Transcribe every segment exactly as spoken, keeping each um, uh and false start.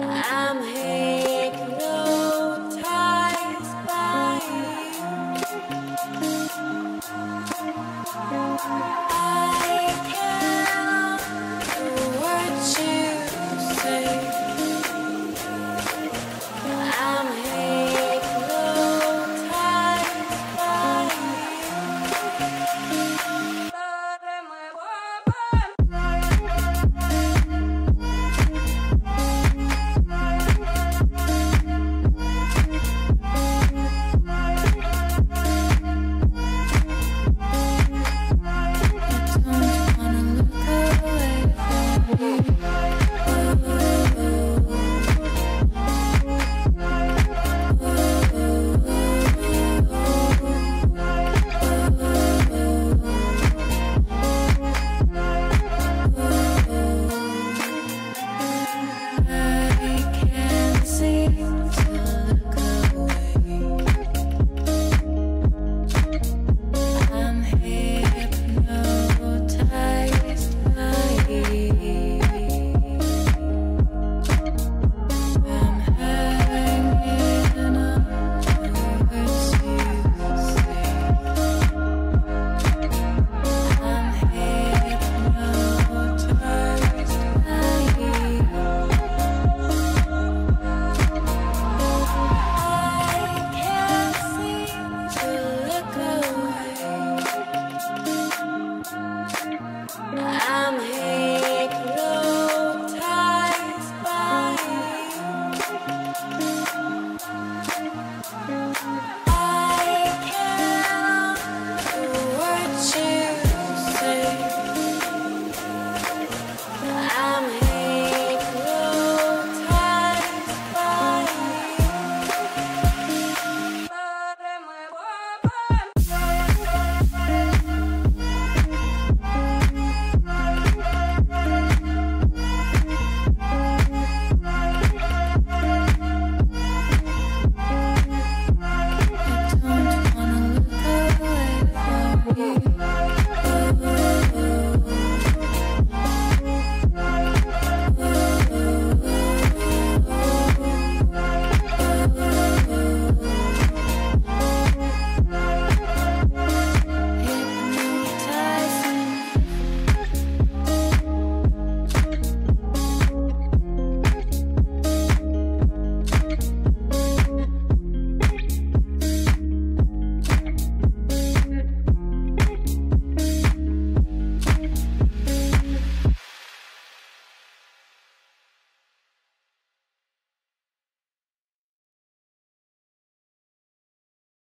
I'm hypnotized by you.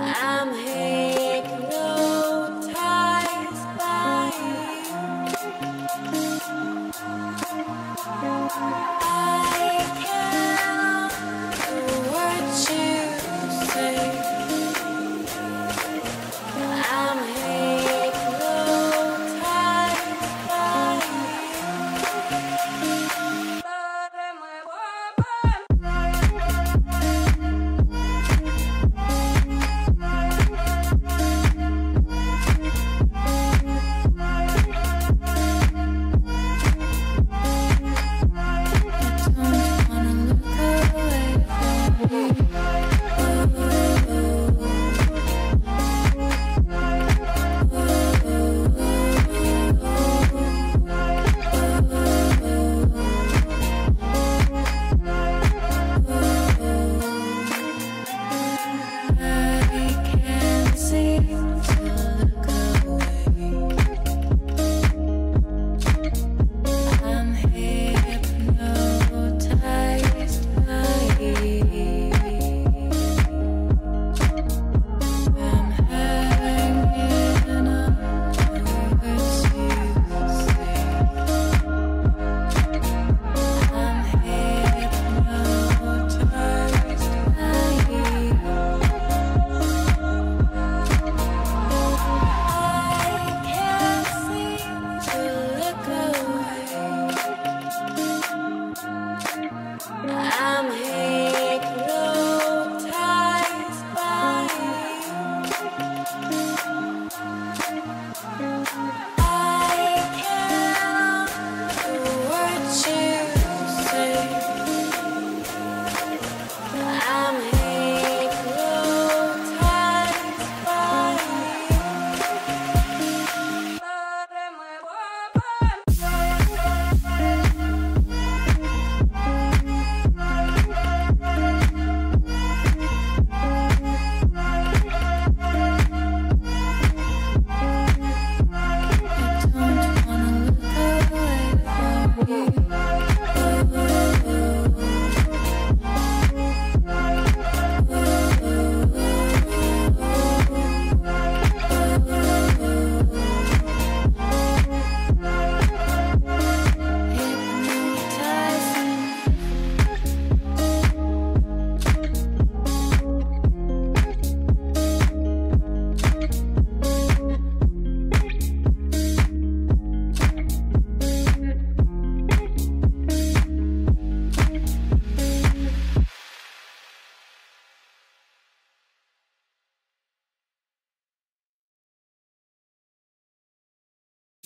I'm here.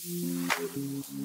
I'm here.